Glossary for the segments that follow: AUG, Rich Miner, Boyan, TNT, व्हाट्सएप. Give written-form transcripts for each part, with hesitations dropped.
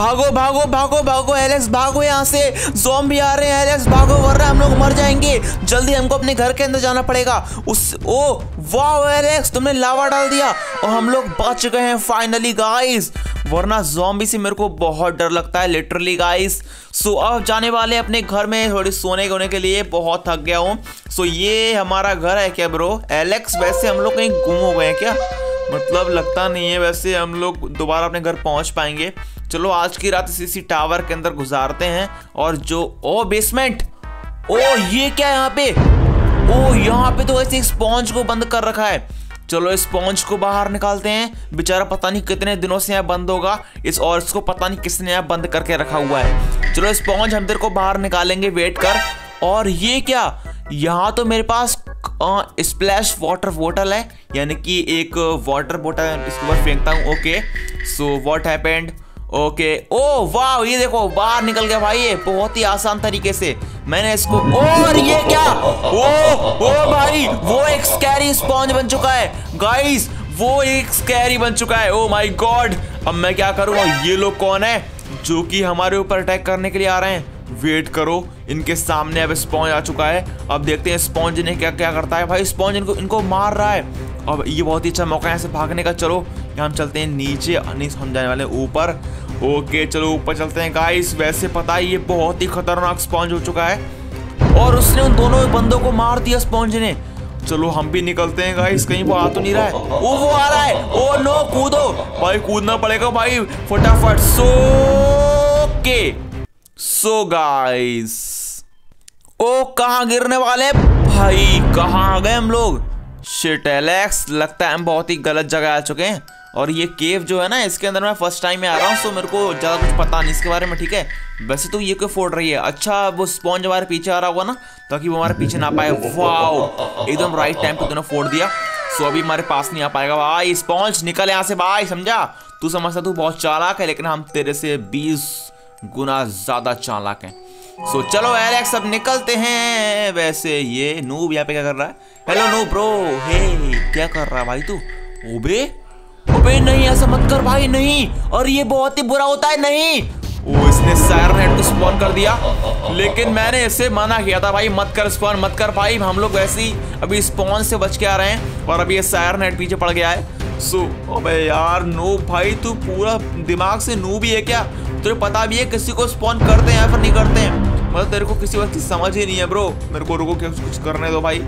भागो भागो भागो भागो एलेक्स, भागो यहाँ से, ज़ॉम्बी आ रहे हैं एलेक्स, भागो वरना हम लोग मर जाएंगे। जल्दी हमको अपने घर के अंदर जाना पड़ेगा। उस ओ वाह एलेक्स, तुमने लावा डाल दिया और हम लोग बच गए हैं फाइनली गाइस, वरना ज़ॉम्बी से मेरे को बहुत डर लगता है लिटरली गाइस। सो अब जाने वाले अपने घर में, थोड़ी सोने गोने के लिए, बहुत थक गया हूँ। सो ये हमारा घर है क्या ब्रो एलेक्स? वैसे हम लोग कहीं गुम हो गए हैं क्या? मतलब लगता नहीं है वैसे हम लोग दोबारा अपने घर पहुंच पाएंगे। चलो आज की रात इसी टावर के अंदर गुजारते हैं। और जो ओ बेसमेंट, ओ ये क्या यहाँ पे? ओ यहाँ पे तो ऐसे स्पॉन्ज को बंद कर रखा है। चलो स्पॉन्ज को बाहर निकालते हैं, बेचारा पता नहीं कितने दिनों से यहाँ बंद होगा इस, और इसको पता नहीं किसने यहाँ बंद करके रखा हुआ है। चलो स्पॉन्ज हम तेरे को बाहर निकालेंगे, वेट कर। और ये क्या, यहाँ तो मेरे पास स्प्लैश वाटर बॉटल है, यानी कि एक वाटर बॉटल, इसके ऊपर फेंकता हूँ। Okay so what happened? Okay oh वाह, ये देखो बाहर निकल गया भाई, ये बहुत ही आसान तरीके से मैंने इसको। और ये क्या, ओ भाई वो एक स्कैरी स्पॉन्ज बन चुका है गाइस, वो एक स्कैरी बन चुका है। ओ माय गॉड, अब मैं क्या करूँगा? ये लोग कौन है जो कि हमारे ऊपर अटैक करने के लिए आ रहे हैं? वेट करो, इनके सामने अब स्पॉन्ज आ चुका है। अब देखते हैं स्पॉन्ज इन्हें क्या क्या करता है। भाई स्पॉन्ज इनको मार रहा है। अब ये बहुत ही अच्छा मौका है यहाँ से भागने का। चलो यहाँ हम चलते हैं नीचे, हम जाने वाले ऊपर। ओके चलो ऊपर चलते हैं गाइस। वैसे पता है ये बहुत ही खतरनाक स्पॉन्ज हो चुका है और उसने उन दोनों बंदों को मार दिया स्पॉन्ज ने। चलो हम भी निकलते हैं गाइस, कहीं वो आ तो नहीं रहा है। वो आ रहा है। ओ नो, कूदो भाई, कूदना पड़ेगा भाई फटाफट। सो के सो गाइस, ओ कहाँ गिरने वाले भाई, कहाँ आ गए हम लोग? शिट एलेक्स, लगता है हम बहुत ही गलत जगह आ चुके हैं। और ये केव जो है ना, इसके अंदर मैं फर्स्ट टाइम में आ रहा हूँ, सो मेरे को ज़्यादा कुछ पता नहीं इसके बारे में। ठीक है, वैसे तो ये क्यों फोड़ रही है? अच्छा वो स्पॉन्ज हमारे पीछे आ रहा होगा ना, ताकि वो हमारे पीछे ना पाए। वाओ, एकदम राइट टाइम पे तूने फोड़ दिया। सो अभी हमारे पास नहीं आ पाएगा भाई स्पॉन्ज। निकल यहाँ से भाई, समझा? तू समझता तू बहुत चालाक है, लेकिन हम तेरे से 20 गुना ज्यादा चालाक हैं। सो चलो एलेक्स अब निकलते हैं। वैसे ये नूब यहाँ पे क्या कर रहा है? हेलो नूब ब्रो, हे क्या कर रहा है भाई तू? ओबे ओबे नहीं, ऐसा मत कर भाई, नहीं। और ये बहुत ही बुरा होता है, नहीं। ओ इसने साइरनेट को स्पॉन कर दिया, लेकिन मैंने इसे मना किया था भाई, मत कर स्पॉन, मत कर भाई। हम लोग वैसे ही अभी स्पॉन से बच के आ रहे हैं और अभी ये साइरनेट पीछे पड़ गया है। सो अबे यार नूब भाई, तू पूरा दिमाग से नूब ही है क्या? तुझे पता भी है किसी को स्पॉन करते हैं या फिर नहीं करते हैं? मतलब तेरे को किसी बात की समझ ही नहीं है ब्रो। मेरे को रुको, कुछ करने दो भाई।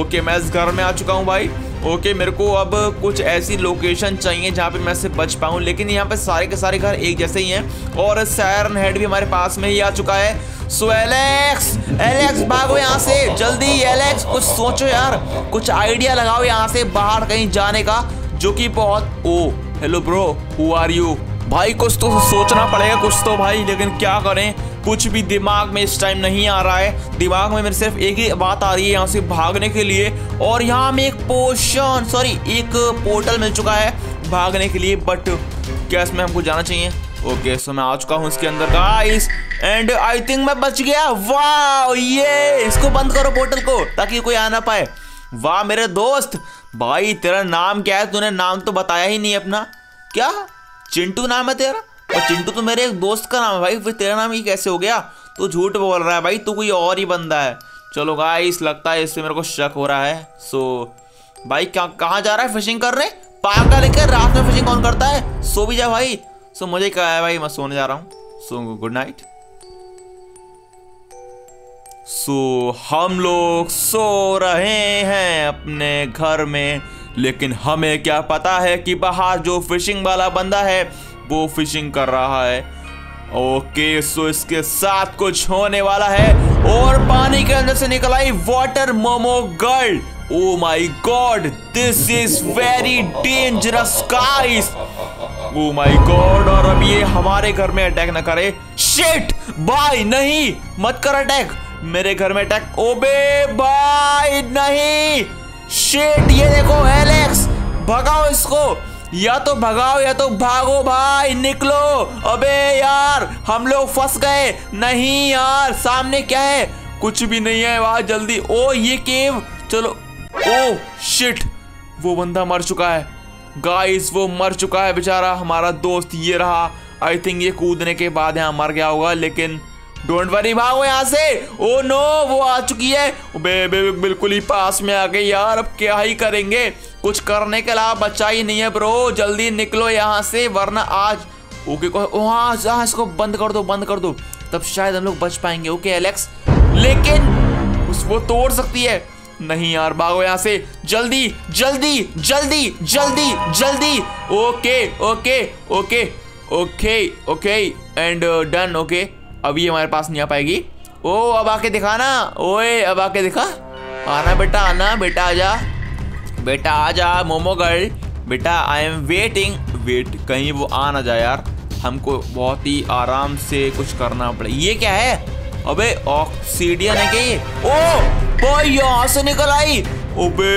ओके मैं इस घर में आ चुका हूँ भाई। ओके मेरे को अब कुछ ऐसी लोकेशन चाहिए जहाँ पे मैं से बच पाऊँ, लेकिन यहाँ पे सारे के सारे घर एक जैसे ही हैं और सायरन हेड भी हमारे पास में ही आ चुका है। सो एलेक्स, एलेक्स भागो यहाँ से जल्दी। एलेक्स कुछ सोचो यार, कुछ आइडिया लगाओ यहाँ से बाहर कहीं जाने का, जो कि बहुत। Oh hello bro, who are you? भाई कुछ तो सोचना पड़ेगा, कुछ तो भाई, लेकिन क्या करें, कुछ भी दिमाग में इस टाइम नहीं आ रहा है। दिमाग में मेरे सिर्फ एक ही बात आ रही है यहाँ से भागने के लिए। और यहाँ में एक पोशन, सॉरी एक पोर्टल मिल चुका है भागने के लिए, बट क्या इसमें हमको जाना चाहिए? ओके सो मैं आ चुका हूँ इसके अंदर गाइस, एंड आई थिंक मैं बच गया। वाह, ये इसको बंद करो पोर्टल को, ताकि कोई आ ना पाए। वाह मेरे दोस्त, भाई तेरा नाम क्या है? तूने नाम तो बताया ही नहीं अपना। क्या चिंटू नाम है तेरा? और चिंटू तो मेरे एक दोस्त का नाम है भाई, फिर तेरा नाम ही कैसे हो गया? तू झूठ बोल रहा है भाई, तू कोई और ही बंदा है। चलो गाइस, लगता है इससे मेरे को शक हो रहा है। सो भाई कहाँ जा रहा है? फिशिंग कर रहे? पागल लेकर रात में फिशिंग कौन करता है? सो भी जा भाई। सो मुझे क्या है भाई, मैं सोने जा रहा हूँ। So good night. सो हम लोग सो रहे हैं अपने घर में, लेकिन हमें क्या पता है कि बाहर जो फिशिंग वाला बंदा है वो फिशिंग कर रहा है। ओके सो इसके साथ कुछ होने वाला है। और पानी के अंदर से निकल आई water Momo girl. Oh my God, this is very dangerous guys. Oh my God, और अब ये हमारे घर में अटैक ना करे। शिट भाई नहीं, मत कर अटैक मेरे घर में अटैक। ओबे भाई नहीं, शिट। ये देखो एलेक्स, भगाओ इसको, या तो भगाओ या तो भागो भाई, निकलो। अबे यार हम लोग फंस गए। नहीं यार, सामने क्या है? कुछ भी नहीं है वहां, जल्दी। ओ ये केव, चलो। ओ शिट, वो बंदा मर चुका है गाइस, वो मर चुका है बेचारा हमारा दोस्त। ये रहा, आई थिंक ये कूदने के बाद यहाँ मर गया होगा, लेकिन डोंट वरी भागो यहाँ से। ओ नो, वो आ चुकी है। बे बिल्कुल ही पास में आ गई यार। अब क्या ही करेंगे, कुछ करने के अलावा बचा ही नहीं है ब्रो। जल्दी निकलो यहाँ से वरना आज ओके को हाँ इसको बंद कर दो तब शायद हम लोग बच पाएंगे। ओके एलेक्स, लेकिन उसको तोड़ सकती है। नहीं यार, भागो यहाँ से जल्दी जल्दी जल्दी जल्दी जल्दी। Okay okay okay okay okay and done. Okay अब ये हमारे पास नहीं आ पाएगी। ओ अब आके दिखा ना, ओए अब आके दिखा। आना बेटा आजा, बेटा आजा मोमो गर्ल, बेटा आई एम वेटिंग। वेट, कहीं वो आ ना जाए यार। हमको बहुत ही आराम से कुछ करना पड़े। ये क्या है, अबे ऑक्सीडियन है क्या ये? ओ भाई यहाँ से निकल आई। अबे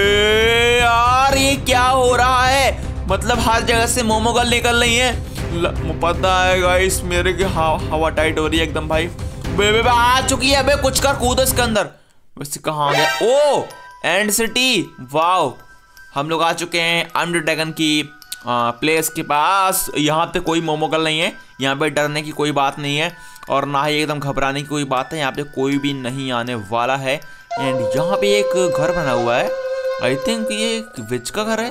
यार ये क्या हो रहा है, मतलब हर जगह से मोमो गर्ल निकल रही है। पता है गाइस मेरे की हवा टाइट हो रही है एकदम भाई। बे आ चुकी है। अबे कुछ कर, कूदो इसके अंदर। वैसे कहाँ आ गया? ओ एंड सिटी, वाव हम लोग आ चुके हैं अंडर ड्रैगन की प्लेस के पास। यहाँ पे कोई मोमो गर्ल नहीं है, यहाँ पे डरने की कोई बात नहीं है और ना ही एकदम घबराने की कोई बात है। यहाँ पे कोई भी नहीं आने वाला है। एंड यहाँ पे एक घर बना हुआ है, आई थिंक ये एक विच का घर है।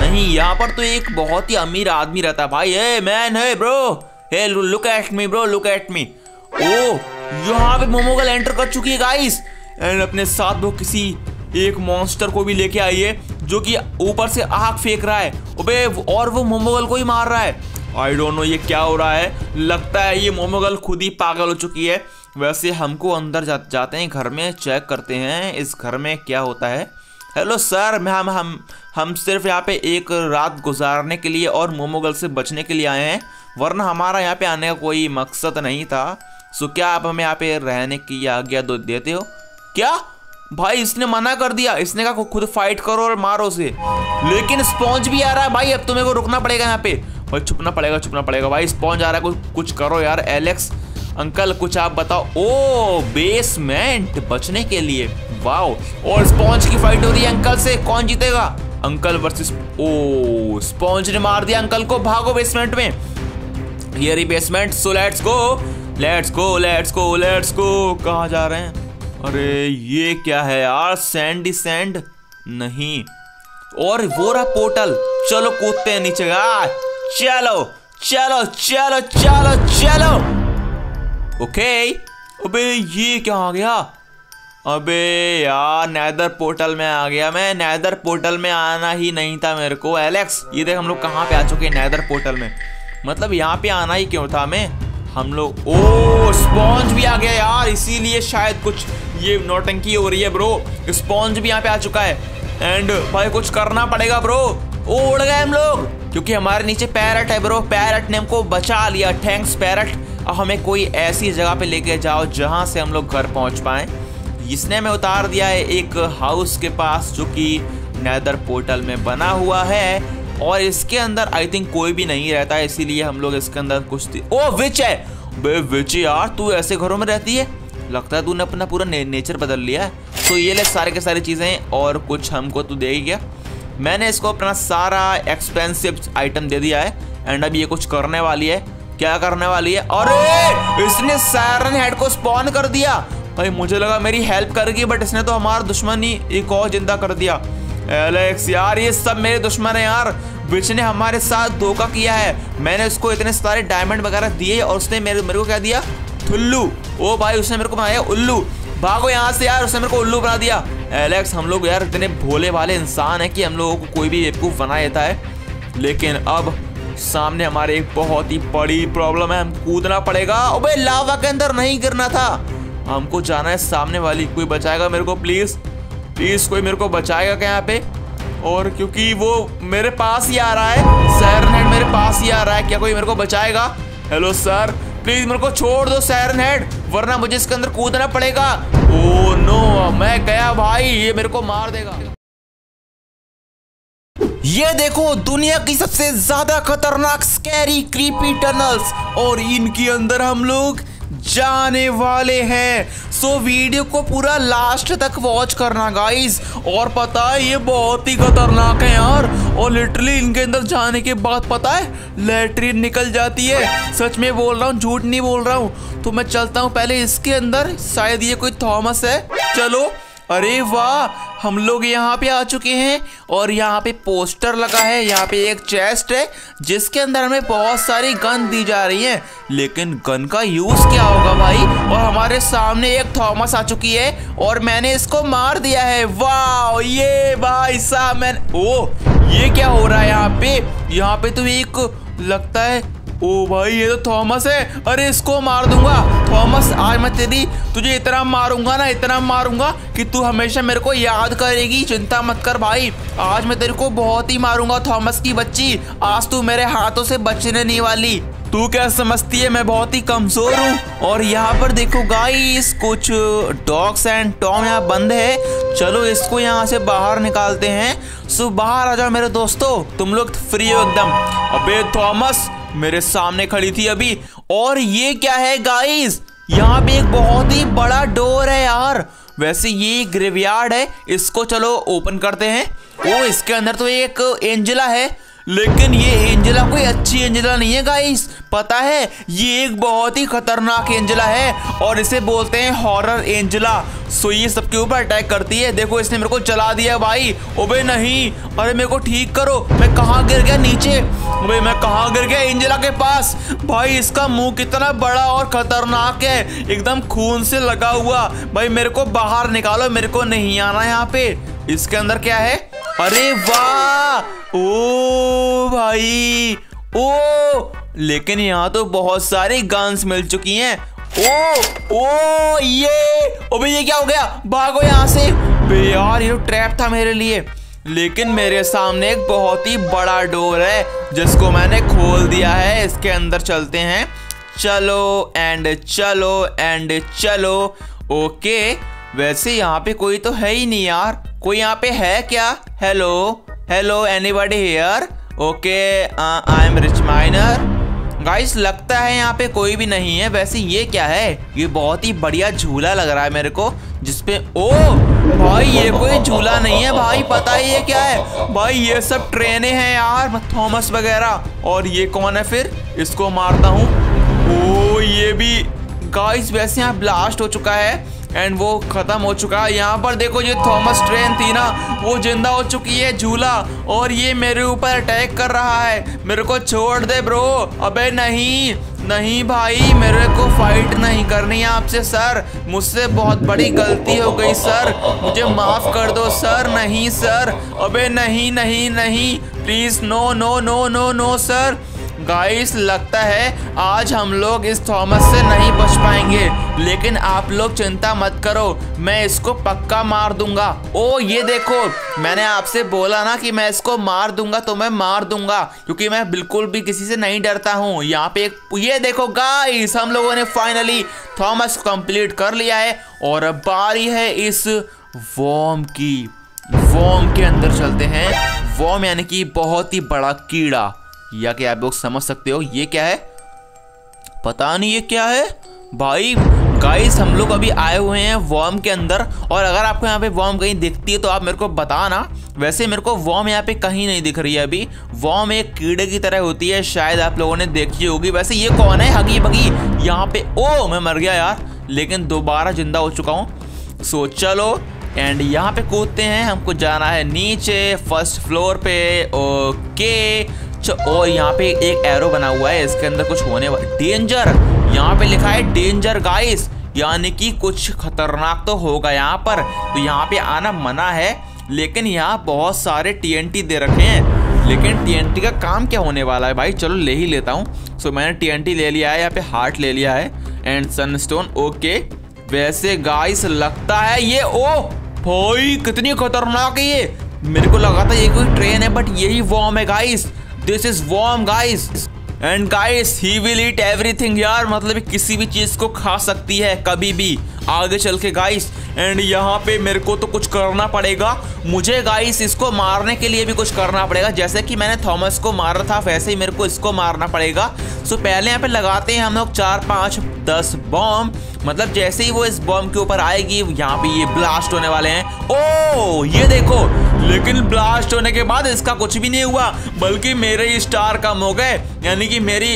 नहीं, यहाँ पर तो एक बहुत ही अमीर आदमी रहता है भाई। Hey man, hey bro, hey look at me bro, look at me. Oh यहाँ पे मोमो गर्ल एंटर कर चुकी है गाइस। एंड अपने साथ वो किसी एक मॉन्स्टर को भी लेके आई है जो कि ऊपर से आग फेंक रहा है। अबे और वो मोमो गर्ल को ही मार रहा है। आई डोंट नो ये क्या हो रहा है, लगता है ये मोमो गर्ल खुद ही पागल हो चुकी है। वैसे हमको अंदर जाते हैं घर में, चेक करते हैं इस घर में क्या होता है। हेलो सर, हम सिर्फ यहाँ पे एक रात गुजारने के लिए और मोमो गर्ल से बचने के लिए आए हैं, वरना हमारा यहाँ पे आने का कोई मकसद नहीं था। सो क्या आप हमें यहाँ पे रहने की आज्ञा देते हो? क्या भाई, इसने मना कर दिया। इसने कहा खुद फाइट करो और मारो उसे। लेकिन स्पॉन्ज भी आ रहा है भाई, अब तुम्हें को रुकना पड़ेगा यहाँ पे भाई। छुपना पड़ेगा भाई, स्पॉन्ज आ रहा है। कुछ करो यार। एलेक्स अंकल कुछ आप बताओ। ओ बेसमेंट, बचने के लिए, वाओ। और स्पॉन्ज की फाइट हो रही है अंकल से, कौन जीतेगा? अंकल वर्सेस, ओ स्पॉन्ज ने मार दिया अंकल को। भागो बेसमेंट में, हियर ही basement. So let's go let's go let's go let's go. कहाँ जा रहे हैं? अरे ये क्या है यार, सैंड नहीं, और वो रहा पोर्टल। चलो कूदते हैं नीचे यार, चलो चलो चलो चलो चलो। ओके अबे ये क्या आ गया? अबे यार नेदर पोर्टल में आ गया मैं। नेदर पोर्टल में आना ही नहीं था मेरे को। एलेक्स ये देख, हम लोग कहाँ पे आ चुके हैं, नेदर पोर्टल में। मतलब यहाँ पे आना ही क्यों था मैं, हम लोग। ओ स्पॉन्ज भी आ गया यार, इसीलिए शायद कुछ ये नौटंकी हो रही है ब्रो। स्पॉन्ज भी यहाँ पे आ चुका है एंड भाई कुछ करना पड़ेगा ब्रो। ओ उड़ गए हम लोग, क्योंकि हमारे नीचे पैरट है ब्रो। पैरट ने हमको बचा लिया, थैंक्स पैरट। अब हमें कोई ऐसी जगह पे लेके जाओ जहाँ से हम लोग घर पहुँच पाएँ। इसने हमें उतार दिया है एक हाउस के पास जो कि नेदर पोर्टल में बना हुआ है, और इसके अंदर आई थिंक कोई भी नहीं रहता है, इसीलिए हम लोग इसके अंदर ओ विच है बे। विच यार, तू ऐसे घरों में रहती है, लगता है तूने अपना पूरा नेचर बदल लिया है। तो ये ले सारे के सारी चीज़ें, और कुछ हमको तू देगी क्या? मैंने इसको अपना सारा एक्सपेंसिव आइटम दे दिया है एंड अब ये कुछ करने वाली है। क्या करने वाली है? अरे इसने सायरन हेड को स्पॉन कर दिया भाई। मुझे लगा मेरी हेल्प करेगी, बट इसने तो हमारा दुश्मन ही एक और जिंदा कर दिया। एलेक्स यार ये सब मेरे दुश्मन है यार, विच ने हमारे साथ धोखा किया है। मैंने उसको इतने सारे डायमंड वगैरह दिए और उसने मेरे को क्या दिया? थुल्लू। ओ भाई उसने मेरे को बनाया उल्लू। भागो यहाँ से यार, उसने मेरे को उल्लू बना दिया। एलेक्स हम लोग यार इतने भोले वाले इंसान हैं कि हम लोगों को कोई भी बेवकूफ़ बना देता है। लेकिन अब सामने हमारे एक बहुत ही बड़ी प्रॉब्लम है, हम कूदना पड़ेगा। अबे लावा के अंदर नहीं गिरना था, हमको जाना है सामने वाली। कोई बचाएगा मेरे को प्लीज़? प्लीज़ कोई मेरे को बचाएगा क्या यहाँ पे? और क्योंकि वो मेरे पास ही आ रहा है, सायरन हेड मेरे पास ही आ रहा है, क्या कोई मेरे को बचाएगा? हेलो सर प्लीज़ मेरे को छोड़ दो सायरन हेड, वरना मुझे इसके अंदर कूदना पड़ेगा। ओ नो मैं गया भाई, ये मेरे को मार देगा। ये देखो दुनिया की सबसे ज़्यादा खतरनाक स्कैरी क्रीपी टनल्स, और इनके अंदर हम लोग जाने वाले हैं। सो वीडियो को पूरा लास्ट तक वॉच करना गाइस। और पता है ये बहुत ही खतरनाक है यार, और लिटरली इनके अंदर जाने के बाद पता है लैट्रिन निकल जाती है। सच में बोल रहा हूँ, झूठ नहीं बोल रहा हूँ। तो मैं चलता हूँ पहले इसके अंदर, शायद ये कोई थॉमस है। चलो, अरे वाह, हम लोग यहाँ पे आ चुके हैं और यहाँ पे पोस्टर लगा है। यहाँ पे एक चेस्ट है जिसके अंदर हमें बहुत सारी गन दी जा रही है, लेकिन गन का यूज़ क्या होगा भाई। और हमारे सामने एक थॉमस आ चुकी है और मैंने इसको मार दिया है। वाह, ये भाई साहब मैंने, ओ ये क्या हो रहा है यहाँ पे। यहाँ पे तो एक लगता है, ओ भाई ये तो थॉमस है। अरे इसको मार दूंगा। थॉमस, आज मैं तुझे इतना मारूंगा ना, इतना मारूंगा कि तू हमेशा मेरे को याद करेगी। चिंता मत कर भाई, आज मैं तेरे को बहुत ही मारूंगा। थॉमस की बच्ची, आज तू मेरे हाथों से बचने नहीं वाली। तू क्या समझती है मैं बहुत ही कमजोर हूँ। और यहाँ पर देखो गाइस, कुछ डॉग्स एंड टॉम यहाँ बंद है। चलो इसको यहाँ से बाहर निकालते हैं। सो बाहर आ जाओ मेरे दोस्तों, तुम लोग फ्री हो एकदम। अबे थॉमस मेरे सामने खड़ी थी अभी। और ये क्या है गाइस, यहाँ पे एक बहुत ही बड़ा डोर है यार। वैसे ये ग्रेवयार्ड है, इसको चलो ओपन करते हैं। ओ इसके अंदर तो एक एंजेला है, लेकिन ये एंजेला कोई अच्छी एंजेला नहीं है गाइस। पता है ये एक बहुत ही खतरनाक एंजेला है और इसे बोलते हैं हॉरर एंजेला। सो ये सबके ऊपर अटैक करती है। देखो इसने मेरे को चला दिया भाई। ओबे नहीं, अरे मेरे को ठीक करो, मैं कहाँ गिर गया नीचे। ओबे मैं कहाँ गिर गया, एंजेला के पास। भाई इसका मुंह कितना बड़ा और खतरनाक है, एकदम खून से लगा हुआ। भाई मेरे को बाहर निकालो, मेरे को नहीं आना यहाँ पे। इसके अंदर क्या है, अरे वाह, ओ भाई, ओ लेकिन यहाँ तो बहुत सारी गन्स मिल चुकी हैं। ओ ओ ये, ओबे ये क्या हो गया, भागो यहाँ से। बे यार ये तो ट्रैप था मेरे लिए, लेकिन मेरे सामने एक बहुत ही बड़ा डोर है जिसको मैंने खोल दिया है। इसके अंदर चलते हैं, चलो एंड चलो एंड चलो। ओके, वैसे यहाँ पे कोई तो है ही नहीं यार। कोई यहाँ पे है क्या? Hello hello, anybody here? Okay, I am rich minor. Guys लगता है यहाँ पे कोई भी नहीं है। वैसे ये क्या है, ये बहुत ही बढ़िया झूला लग रहा है मेरे को, जिसपे, ओ भाई ये कोई झूला नहीं है भाई। पता है ये क्या है भाई, ये सब ट्रेनें हैं यार, थॉमस वगैरह। और ये कौन है फिर, इसको मारता हूँ। ओ ये भी गाइस, वैसे यहाँ ब्लास्ट हो चुका है एंड वो खत्म हो चुका है। यहाँ पर देखो ये थॉमस ट्रेन थी ना, वो जिंदा हो चुकी है, झूला। और ये मेरे ऊपर अटैक कर रहा है, मेरे को छोड़ दे ब्रो। अबे नहीं नहीं भाई, मेरे को फाइट नहीं करनी है आपसे सर। मुझसे बहुत बड़ी गलती हो गई सर, मुझे माफ कर दो सर। नहीं सर, अबे नहीं नहीं नहीं, please, no no no no no sir. Guys लगता है आज हम लोग इस थॉमस से नहीं बच पाएंगे, लेकिन आप लोग चिंता मत करो, मैं इसको पक्का मार दूंगा। ओ ये देखो, मैंने आपसे बोला ना कि मैं इसको मार दूंगा, तो मैं मार दूंगा, क्योंकि मैं बिल्कुल भी किसी से नहीं डरता हूँ। यहाँ पे ये देखो गाइस, हम लोगों ने फाइनली थॉमस कंप्लीट कर लिया है। और अब बारी है इस वॉर्म की। वॉर्म के अंदर चलते हैं। वॉर्म यानी कि बहुत ही बड़ा कीड़ा, या कि आप लोग समझ सकते हो। ये क्या है, पता नहीं ये क्या है भाई। गाइस हम लोग अभी आए हुए हैं वॉर्म के अंदर, और अगर आपको यहाँ पे वॉर्म कहीं दिखती है तो आप मेरे को बताना। वैसे मेरे को वॉर्म यहाँ पे कहीं नहीं दिख रही है अभी। वॉर्म एक कीड़े की तरह होती है, शायद आप लोगों ने देखी होगी। वैसे ये कौन है, हगी बगी यहाँ पे। ओ मैं मर गया यार, लेकिन दोबारा जिंदा हो चुका हूँ। सो चलो एंड यहाँ पे कूदते हैं, हमको जाना है नीचे फर्स्ट फ्लोर पे। ओके, और यहाँ पे एक एरो बना हुआ है, इसके अंदर कुछ होने वाला। डेंजर यहाँ पे लिखा है, डेंजर गाइस, यानी कि कुछ खतरनाक तो होगा यहाँ पर। तो यहाँ पे आना मना है, लेकिन यहाँ बहुत सारे TNT दे रखे हैं। लेकिन TNT का काम क्या होने वाला है भाई, चलो ले ही लेता हूँ। सो मैंने TNT ले लिया है, यहाँ पे हार्ट ले लिया है एंड सनस्टोन। ओके, वैसे गाइस लगता है ये, ओ भाई कितनी खतरनाक है ये। मेरे को लगा था ये कोई ट्रेन है, बट यही वॉर्म है guys. This is worm guys and guys he will eat everything यार, मतलब किसी भी चीज को खा सकती है कभी भी। आगे चल के गाइस। एंड यहाँ पे मेरे को तो कुछ करना पड़ेगा, मुझे गाइस इसको मारने के लिए भी कुछ करना पड़ेगा। जैसे कि मैंने थॉमस को मारा था वैसे ही मेरे को इसको मारना पड़ेगा। सो पहले यहाँ पे लगाते हैं हम लोग 4 5 10 बॉम्ब। मतलब जैसे ही वो इस बॉम्ब के ऊपर आएगी यहाँ पे ये ब्लास्ट होने वाले हैं। ओ ये देखो, लेकिन ब्लास्ट होने के बाद इसका कुछ भी नहीं हुआ, बल्कि मेरे ही स्टार कम हो गए, यानी कि मेरी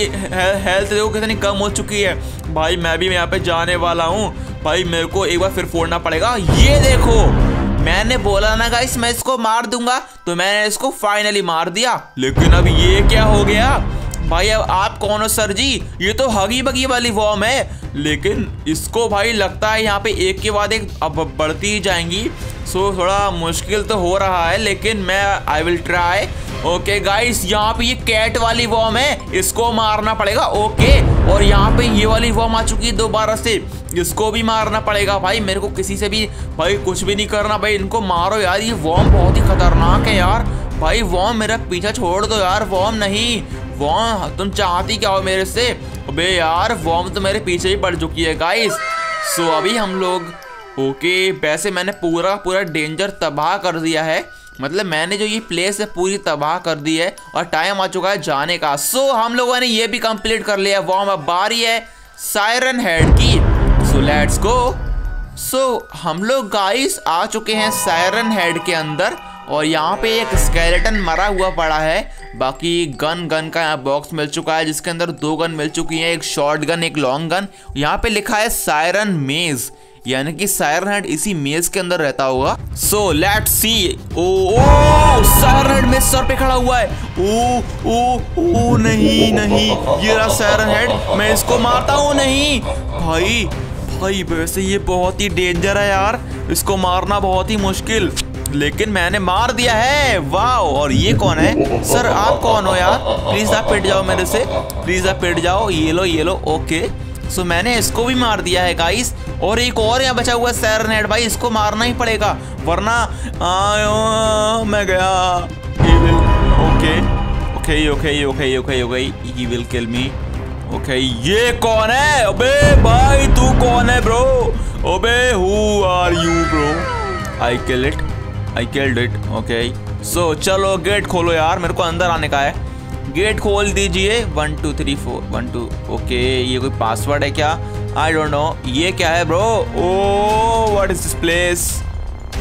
हेल्थ देखो कितनी कम हो चुकी है। भाई मैं भी यहाँ पे जाने वाला हूँ, भाई मेरे को एक बार फिर फोड़ना पड़ेगा। ये देखो मैंने बोला ना गाइस मैं इसको मार दूंगा, तो मैंने इसको फाइनली मार दिया। लेकिन अब ये क्या हो गया भाई, अब आप कौन हो सर जी? ये तो हगी बगी वाली वॉर्म है, लेकिन इसको भाई लगता है यहाँ पे एक के बाद एक अब बढ़ती ही जाएंगी। सो थोड़ा मुश्किल तो हो रहा है, लेकिन मैं I will try. Okay guys यहाँ पे ये कैट वाली वॉर्म है, इसको मारना पड़ेगा। ओके और यहाँ पे ये वाली वॉर्म आ चुकी है दोबारा से, इसको भी मारना पड़ेगा। भाई मेरे को किसी से भी भाई कुछ भी नहीं करना, भाई इनको मारो यार। ये वॉर्म बहुत ही खतरनाक है यार। भाई वॉर्म मेरा पीछा छोड़ दो यार। वॉर्म नहीं, वॉर्म तुम चाहती क्या हो मेरे से? अबे यार वॉर्म तो मेरे पीछे ही पड़ चुकी है गाइस। सो अभी हम लोग ओके, वैसे मैंने पूरा डेंजर तबाह कर दिया है। मतलब मैंने जो ये प्लेस है पूरी तबाह कर दी है और टाइम आ चुका है जाने का। सो हम लोगों ने ये भी कंप्लीट कर लिया वॉर्म। अब बारी है सायरन हेड की। सो लेट्स गो। सो हम लोग गाइस आ चुके हैं सायरन हेड के अंदर और यहाँ पे एक स्केलेटन मरा हुआ पड़ा है। बाकी गन का यहाँ बॉक्स मिल चुका है, जिसके अंदर 2 गन मिल चुकी हैं, एक शॉर्ट गन एक लॉन्ग गन। यहाँ पे लिखा है सायरन मेज, यानी कि सायरन हेड इसी मेज के अंदर रहता होगा। So let's see. Oh siren head मेज सर पे खड़ा हुआ है। ओ नहीं ये रहा सायरन हेड, मैं इसको मारता हूँ। नहीं भाई वैसे ये बहुत ही डेंजर है यार, इसको मारना बहुत ही मुश्किल, लेकिन मैंने मार दिया है। वाह। और ये कौन है सर, आप कौन हो यार? प्लीज आप पिट जाओ मेरे से, प्लीज आप पिट जाओ। ये लो ओके। सो मैंने इसको भी मार दिया है गाइस। और एक और यहाँ बचा हुआ सायरन हेड, भाई इसको मारना ही पड़ेगा वरना मैं गया। Okay he will kill me. Okay ये कौन है? अबे भाई तू कौन है ब्रो? अबे who are you bro? I killed it. Okay so चलो गेट खोलो यार, मेरे को अंदर आने का है। गेट खोल दीजिए। 1 2 3 4 1 2। ओके ये कोई पासवर्ड है क्या? I don't know. ये क्या है bro? Oh what is this place?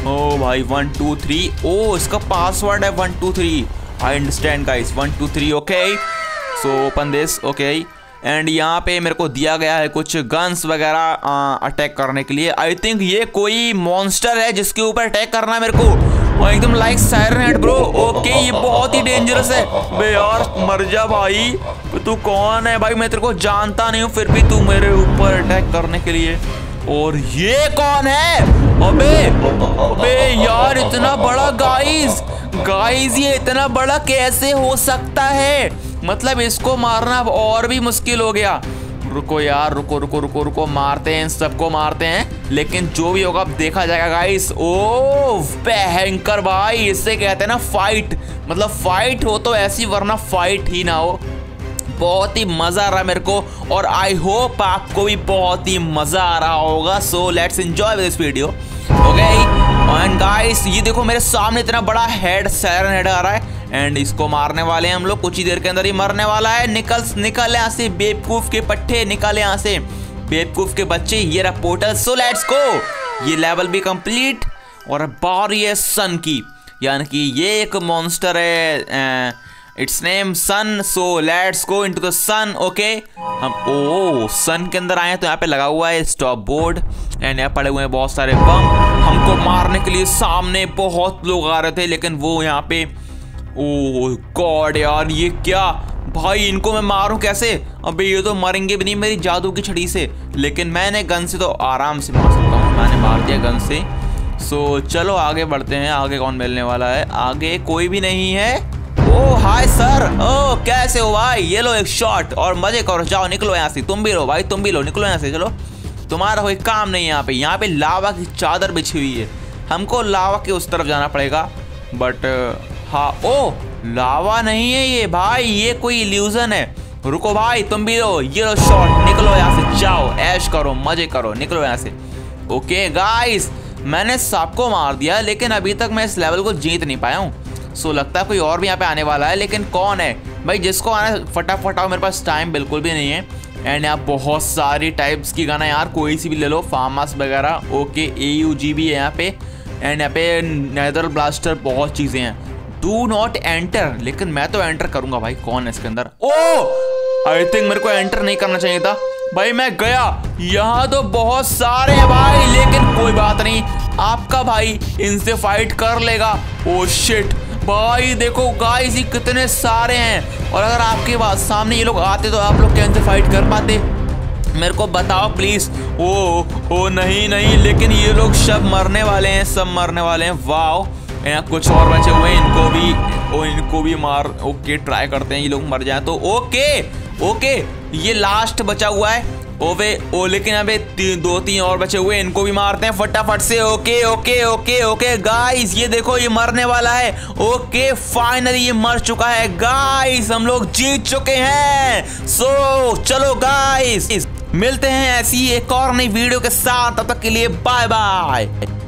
Oh भाई 1 2 3। ओ इसका पासवर्ड है 1 2 3। I understand guys 1 2 3। Okay so open this. Okay and यहाँ पे मेरे को दिया गया है कुछ गन्स वगैरह अटैक करने के लिए। आई थिंक ये कोई मॉन्स्टर है जिसके ऊपर अटैक करना है मेरे को, और एकदम like siren head bro. Okay ये बहुत ही डेंजरस है। बे यार मर जा भाई, तू कौन है भाई? मैं तेरे को जानता नहीं हूँ, फिर भी तू मेरे ऊपर अटैक करने के लिए। और ये कौन है? अबे यार इतना बड़ा गाइस ये इतना बड़ा कैसे हो सकता है? मतलब इसको मारना अब और भी मुश्किल हो गया। रुको यार, रुको मारते हैं, सबको मारते हैं, लेकिन जो भी होगा अब देखा जाएगा गाइस। ओ भयंकर भाई, इससे कहते हैं ना फाइट। मतलब फाइट हो तो ऐसी, वरना फाइट ही ना हो। बहुत ही मज़ा आ रहा मेरे को और आई होप आपको भी बहुत ही मज़ा आ रहा होगा। So let's enjoy this video. Okay and guys ये देखो मेरे सामने इतना बड़ा हेड सायरन हेड आ रहा है एंड इसको मारने वाले हैं हम लोग। कुछ ही देर के अंदर ही मरने वाला है। निकल यहाँ से बेवकूफ़ के पट्टे, निकाले यहाँ से बेवकूफ़ के बच्चे। ये रहा पोर्टल। सो लेट्स गो। ये लेवल भी कंप्लीट और अब बारी है सन की, यानी कि ये एक मॉन्स्टर है। It's name sun. So let's go into the sun. Okay हम ओ सन के अंदर आए हैं, तो यहाँ पे लगा हुआ है स्टॉप बोर्ड एंड यहाँ पड़े हुए हैं बहुत सारे बम हमको मारने के लिए। सामने बहुत लोग आ रहे थे, लेकिन वो यहाँ पे ओह गॉड यार ये क्या भाई, इनको मैं मारूं कैसे? अबे ये तो मरेंगे भी नहीं मेरी जादू की छड़ी से, लेकिन मैंने गन से तो आराम से मार सकता हूँ। मैंने मार दिया गन से। सो चलो आगे बढ़ते हैं। आगे कौन मिलने वाला है? आगे कोई भी नहीं है। ओ हाय सर, ओ कैसे हो भाई? ये लो एक शॉट और मजे करो, जाओ निकलो यहाँ से। तुम भी लो निकलो यहाँ से। चलो तुम्हारा कोई काम नहीं है यहाँ पे। यहाँ पे लावा की चादर बिछी हुई है, हमको लावा के उस तरफ जाना पड़ेगा। बट हाँ ओ लावा नहीं है ये भाई, ये कोई इल्यूजन है। रुको भाई तुम भी लो, ये लो शॉट, निकलो यहाँ से, जाओ ऐश करो मजे करो, निकलो यहाँ से। ओके गाइस, मैंने सबको मार दिया लेकिन अभी तक मैं इस लेवल को जीत नहीं पाया हूँ। सो लगता है कोई और भी यहाँ पे आने वाला है, लेकिन कौन है भाई जिसको आना फटाफट आओ, मेरे पास टाइम बिल्कुल भी नहीं है। एंड यहाँ बहुत सारी टाइप्स की गाना यार, कोई सी भी ले लो, फार्मास वगैरह। ओके AUG भी है यहाँ पे, एंड यहाँ पे नेदर ब्लास्टर, बहुत चीज़ें हैं। डू नॉट एंटर, लेकिन मैं तो एंटर करूँगा भाई। कौन है इसके अंदर? ओ आई थिंक मेरे को एंटर नहीं करना चाहिए था भाई, मैं गया। यहाँ तो बहुत सारे हैं भाई, लेकिन कोई बात नहीं, आपका भाई इनसे फाइट कर लेगा। ओ शिट भाई, देखो गाइस ये कितने सारे हैं, और अगर आपके पास सामने ये लोग आते तो आप लोग कैसे फाइट कर पाते, मेरे को बताओ प्लीज। ओ नहीं नहीं, लेकिन ये लोग सब मरने वाले हैं, सब मरने वाले हैं। वाह, यहाँ कुछ और बचे हुए हैं, इनको भी मार। ओके ट्राई करते हैं ये लोग मर जाए तो। ओके ओके ये लास्ट बचा हुआ है। ओ लेकिन अबे दो तीन और बचे हुए, इनको भी मारते हैं फटाफट से। Okay okay okay okay guys, ये देखो ये मरने वाला है। ओके फाइनली ये मर चुका है। गाइस हम लोग जीत चुके हैं। सो चलो गाइस, मिलते हैं ऐसी एक और नई वीडियो के साथ, तब तक के लिए बाय बाय।